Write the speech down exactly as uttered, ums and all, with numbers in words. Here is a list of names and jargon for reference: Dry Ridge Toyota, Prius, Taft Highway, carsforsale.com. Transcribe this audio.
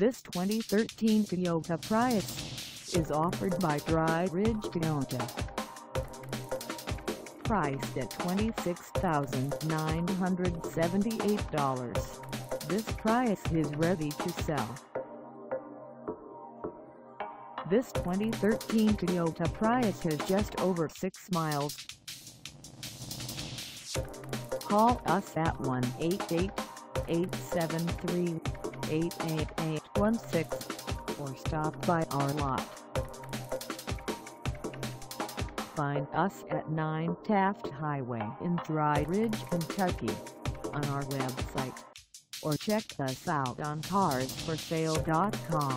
This twenty thirteen Toyota Prius is offered by Dry Ridge Toyota. Priced at twenty-six thousand nine hundred seventy-eight dollars, this Prius is ready to sell. This twenty thirteen Toyota Prius has just over six miles. Call us at one eight eight, eight seven three, eight eight eight one six or stop by our lot. Find us at nine Taft Highway in Dry Ridge, Kentucky on our website or check us out on cars for sale dot com.